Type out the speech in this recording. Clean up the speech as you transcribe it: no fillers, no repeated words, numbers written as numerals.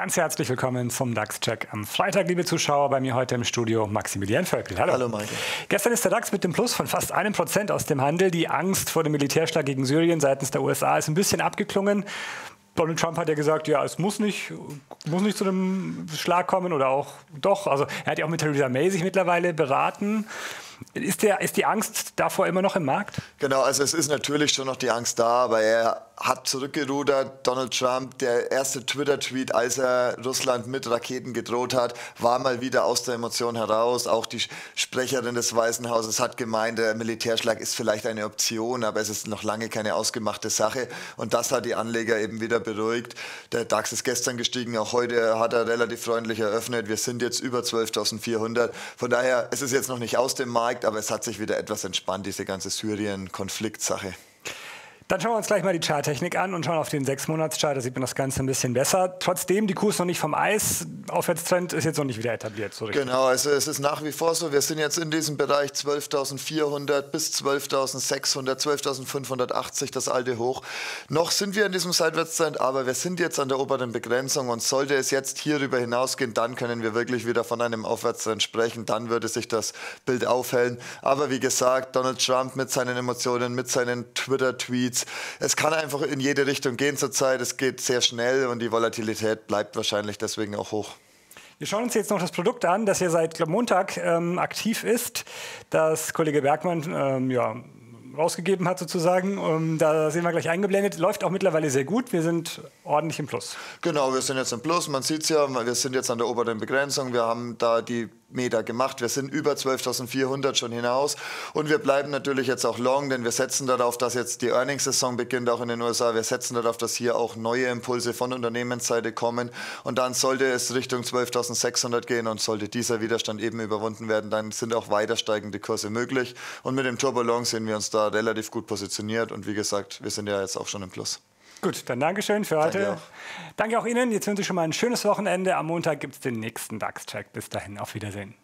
Ganz herzlich willkommen zum DAX-Check am Freitag, liebe Zuschauer. Bei mir heute im Studio Maximilian Völkl. Hallo. Hallo, Michael. Gestern ist der DAX mit dem Plus von fast 1% aus dem Handel. Die Angst vor dem Militärschlag gegen Syrien seitens der USA ist ein bisschen abgeklungen. Donald Trump hat ja gesagt, ja, es muss nicht zu einem Schlag kommen oder auch doch. Also er hat ja auch mit Theresa May sich mittlerweile beraten. Ist die Angst davor immer noch im Markt? Genau, also es ist natürlich schon noch die Angst da, aber er hat zurückgerudert. Donald Trump, der erste Twitter-Tweet, als er Russland mit Raketen gedroht hat, war mal wieder aus der Emotion heraus. Auch die Sprecherin des Weißen Hauses hat gemeint, der Militärschlag ist vielleicht eine Option, aber es ist noch lange keine ausgemachte Sache. Und das hat die Anleger eben wieder beruhigt. Der DAX ist gestern gestiegen, auch heute hat er relativ freundlich eröffnet. Wir sind jetzt über 12.400. Von daher, es ist jetzt noch nicht aus dem Markt, aber es hat sich wieder etwas entspannt, diese ganze Syrien-Konfliktsache. Dann schauen wir uns gleich mal die Charttechnik an und schauen auf den 6-Monats-Chart. Da sieht man das Ganze ein bisschen besser. Trotzdem, die Kurs noch nicht vom Eis. Aufwärtstrend ist jetzt noch nicht wieder etabliert. So richtig. Genau, also es ist nach wie vor so. Wir sind jetzt in diesem Bereich 12.400 bis 12.600, 12.580, das alte Hoch. Noch sind wir in diesem Seitwärtstrend, aber wir sind jetzt an der oberen Begrenzung. Und sollte es jetzt hierüber hinausgehen, dann können wir wirklich wieder von einem Aufwärtstrend sprechen. Dann würde sich das Bild aufhellen. Aber wie gesagt, Donald Trump mit seinen Emotionen, mit seinen Twitter-Tweets, es kann einfach in jede Richtung gehen zurzeit, es geht sehr schnell und die Volatilität bleibt wahrscheinlich deswegen auch hoch. Wir schauen uns jetzt noch das Produkt an, das hier seit Montag aktiv ist, das Kollege Bergmann rausgegeben hat sozusagen. Da sehen wir gleich eingeblendet. Läuft auch mittlerweile sehr gut. Wir sind ordentlich im Plus. Genau, wir sind jetzt im Plus. Man sieht es ja, wir sind jetzt an der oberen Begrenzung. Wir haben da die Meter gemacht. Wir sind über 12.400 schon hinaus. Und wir bleiben natürlich jetzt auch long, denn wir setzen darauf, dass jetzt die Earnings-Saison beginnt, auch in den USA. Wir setzen darauf, dass hier auch neue Impulse von Unternehmensseite kommen. Und dann sollte es Richtung 12.600 gehen und sollte dieser Widerstand eben überwunden werden, dann sind auch weiter steigende Kurse möglich. Und mit dem Turbo-Long sehen wir uns da relativ gut positioniert. Und wie gesagt, wir sind ja jetzt auch schon im Plus. Gut, dann Dankeschön für heute. Danke auch Ihnen. Jetzt wünsche ich schon mal ein schönes Wochenende. Am Montag gibt es den nächsten DAX-Check. Bis dahin, auf Wiedersehen.